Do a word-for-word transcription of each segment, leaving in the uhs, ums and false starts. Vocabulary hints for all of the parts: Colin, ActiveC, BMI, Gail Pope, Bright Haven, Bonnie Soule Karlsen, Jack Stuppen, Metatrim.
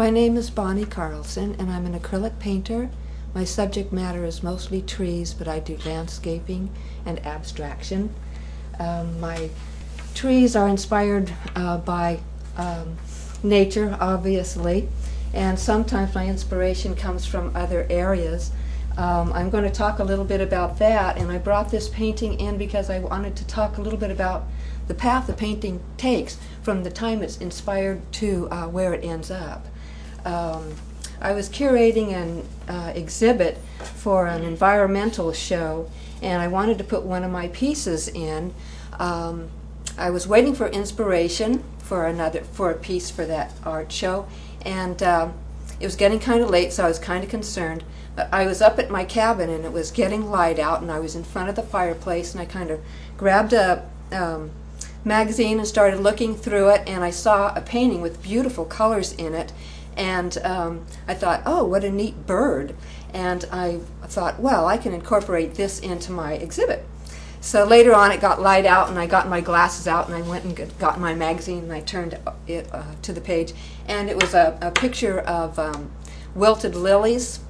My name is Bonnie Karlsen, and I'm an acrylic painter. My subject matter is mostly trees, but I do landscaping and abstraction. Um, my trees are inspired uh, by um, nature, obviously, and sometimes my inspiration comes from other areas. Um, I'm going to talk a little bit about that, and I brought this painting in because I wanted to talk a little bit about the path the painting takes from the time it's inspired to uh, where it ends up. Um, I was curating an uh, exhibit for an environmental show, and I wanted to put one of my pieces in. Um, I was waiting for inspiration for another for a piece for that art show, and uh, it was getting kind of late, so I was kind of concerned. But I was up at my cabin, and it was getting light out, and I was in front of the fireplace, and I kind of grabbed a um, magazine and started looking through it, and I saw a painting with beautiful colors in it, and um, I thought, oh, what a neat bird. And I thought, well, I can incorporate this into my exhibit. So later on it got light out, and I got my glasses out, and I went and got my magazine, and I turned it uh, to the page, and it was a, a picture of um, wilted lilies.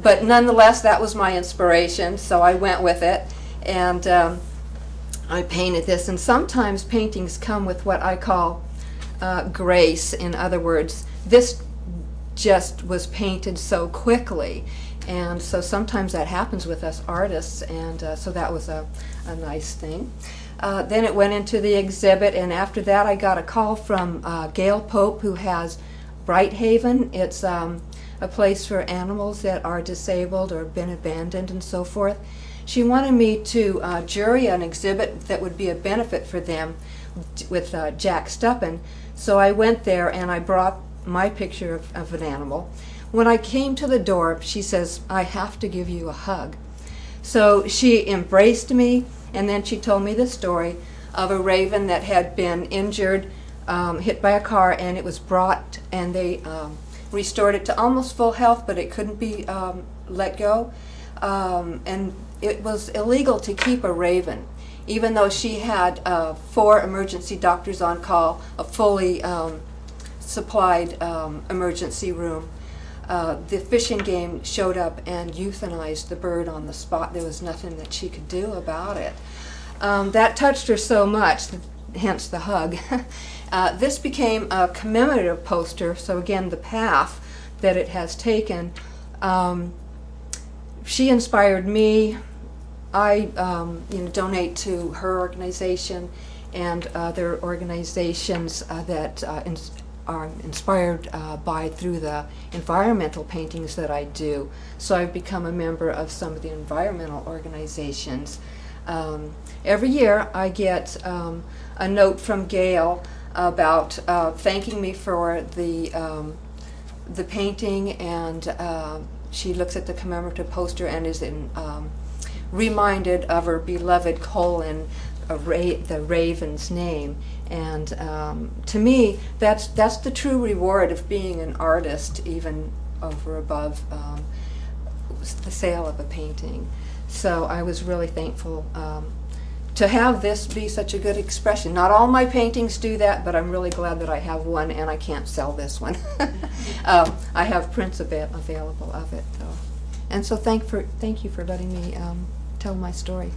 But nonetheless, that was my inspiration, so I went with it, and um, I painted this. And sometimes paintings come with what I call uh, grace. In other words, this just was painted so quickly. And so sometimes that happens with us artists, and uh, so that was a, a nice thing. Uh, then it went into the exhibit, and after that I got a call from uh, Gail Pope, who has Bright Haven. It's um, a place for animals that are disabled or been abandoned and so forth. She wanted me to uh, jury an exhibit that would be a benefit for them with uh, Jack Stuppen. So I went there, and I brought my picture of, of an animal. When I came to the door, she says, I have to give you a hug. So she embraced me, and then she told me the story of a raven that had been injured, um, hit by a car, and it was brought, and they um, restored it to almost full health, but it couldn't be um, let go. Um, and it was illegal to keep a raven, even though she had uh, four emergency doctors on call, a fully um, supplied um, emergency room. Uh, the fishing game showed up and euthanized the bird on the spot. There was nothing that she could do about it. Um, that touched her so much, hence the hug. uh, this became a commemorative poster, so again, the path that it has taken. Um, she inspired me. I um, you know, donate to her organization and other organizations uh, that uh, are inspired uh, by through the environmental paintings that I do. So I've become a member of some of the environmental organizations. Um, every year I get um, a note from Gail about uh, thanking me for the, um, the painting, and uh, she looks at the commemorative poster and is in, um, reminded of her beloved Colin, a ra the raven's name. And um, to me, that's that's the true reward of being an artist, even over above um, the sale of a painting. So I was really thankful um, to have this be such a good expression. Not all my paintings do that, but I'm really glad that I have one, and I can't sell this one. um, I have prints av available of it, though. And so thank for thank you for letting me um, tell my story.